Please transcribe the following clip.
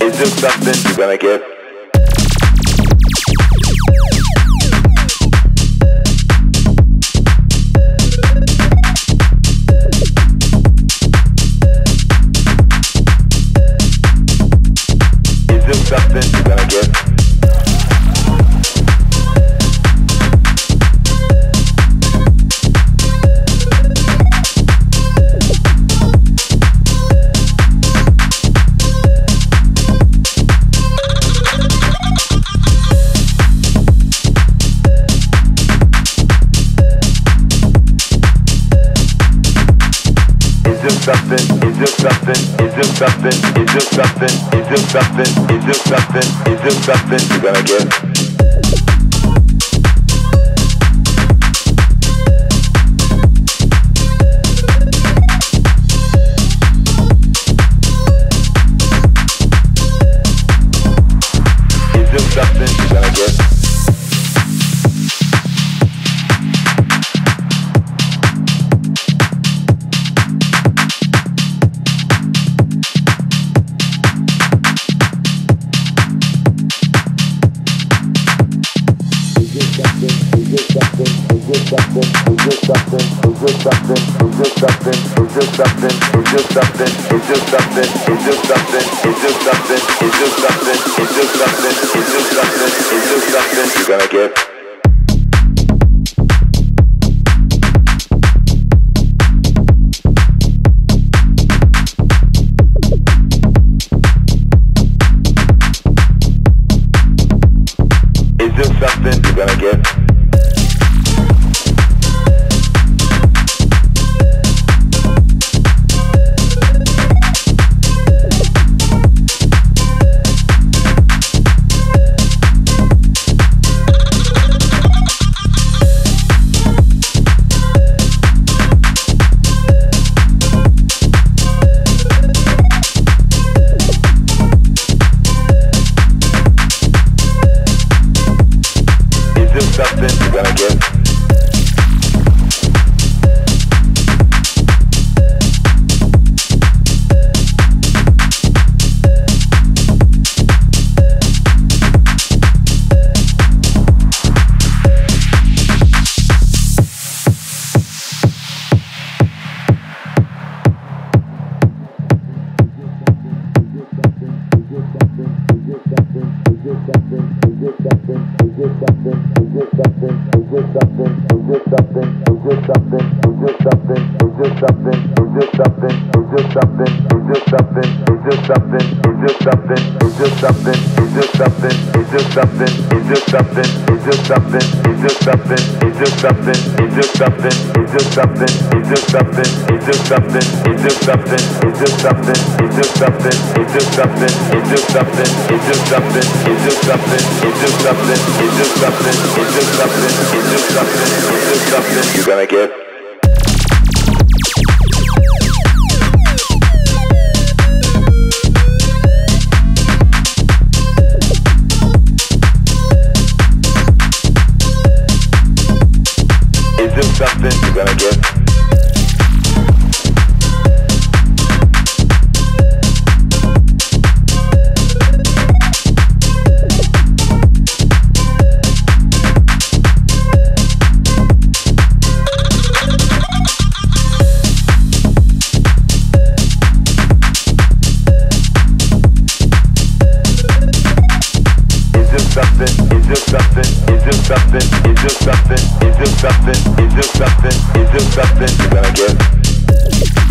It's just something you're gonna get. It's just something you're gonna get. It's just something you're gonna get. It's just something you're gonna get. It's just something you're gonna get. It's just something you're gonna get.